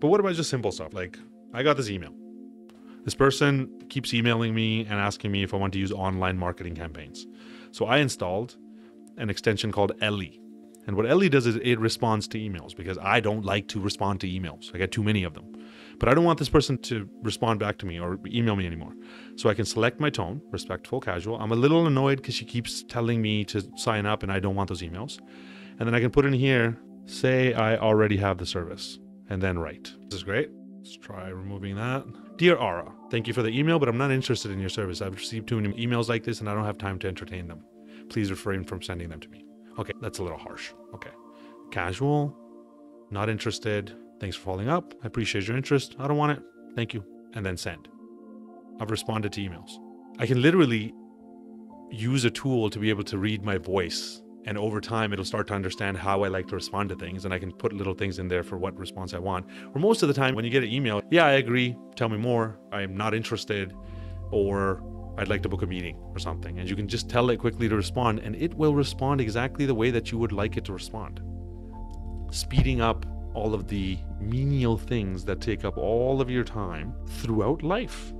But what about just simple stuff? Like, I got this email. This person keeps emailing me and asking me if I want to use online marketing campaigns. So I installed an extension called Ellie. And what Ellie does is it responds to emails, because I don't like to respond to emails. I get too many of them. But I don't want this person to respond back to me or email me anymore. So I can select my tone, respectful, casual. I'm a little annoyed because she keeps telling me to sign up and I don't want those emails. And then I can put in here, say I already have the service, and then write. This is great. Let's try removing that. Dear Ara, thank you for the email, but I'm not interested in your service. I've received too many emails like this and I don't have time to entertain them. Please refrain from sending them to me. Okay, that's a little harsh. Okay. Casual, not interested. Thanks for following up. I appreciate your interest. I don't want it. Thank you. And then send. I've responded to emails. I can literally use a tool to be able to read my voice. And over time, it'll start to understand how I like to respond to things. And I can put little things in there for what response I want. Or most of the time when you get an email, yeah, I agree. Tell me more. I'm not interested. Or I'd like to book a meeting or something. And you can just tell it quickly to respond, and it will respond exactly the way that you would like it to respond. Speeding up all of the menial things that take up all of your time throughout life.